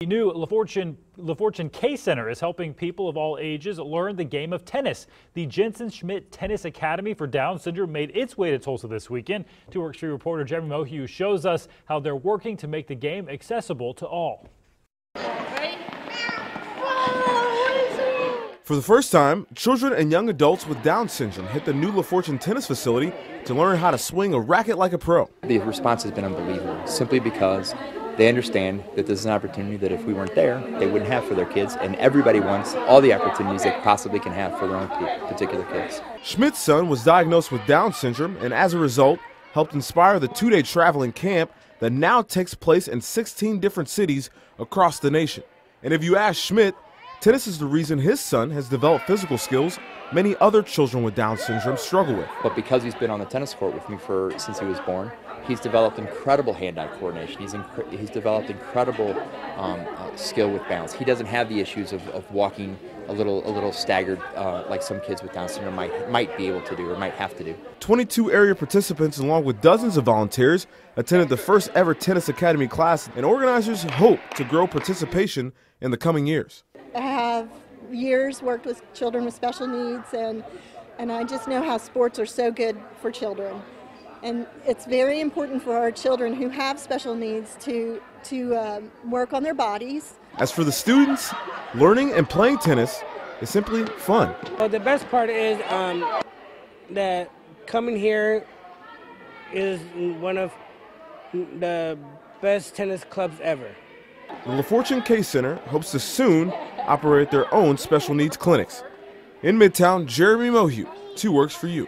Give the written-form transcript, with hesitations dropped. The new LaFortune K Center is helping people of all ages learn the game of tennis. The Jensen-Schmidt Tennis Academy for Down Syndrome made its way to Tulsa this weekend. 2 Works 3 reporter Jeremy Mohieu shows us how they're working to make the game accessible to all. For the first time, children and young adults with Down syndrome hit the new LaFortune tennis facility to learn how to swing a racket like a pro. The response has been unbelievable, simply because they understand that this is an opportunity that if we weren't there, they wouldn't have for their kids, and everybody wants all the opportunities they possibly can have for their own particular kids. Schmidt's son was diagnosed with Downs syndrome and as a result helped inspire the two-day traveling camp that now takes place in 16 different cities across the nation. And if you ask Schmidt, tennis is the reason his son has developed physical skills many other children with Down syndrome struggle with. But because he's been on the tennis court with me since he was born, he's developed incredible hand-eye coordination. He's developed incredible skill with balance. He doesn't have the issues of walking a little staggered like some kids with Down syndrome might be able to do or might have to do. 22 area participants along with dozens of volunteers attended the first ever tennis academy class, and organizers hope to grow participation in the coming years. I have years worked with children with special needs, and I just know how sports are so good for children. And it's very important for our children who have special needs to work on their bodies. As for the students, learning and playing tennis is simply fun. Well, the best part is that coming here is one of the best tennis clubs ever. The LaFortune K Center hopes to soon operate their own special needs clinics. In Midtown, Jeremy Mohieu, 2 Works for You.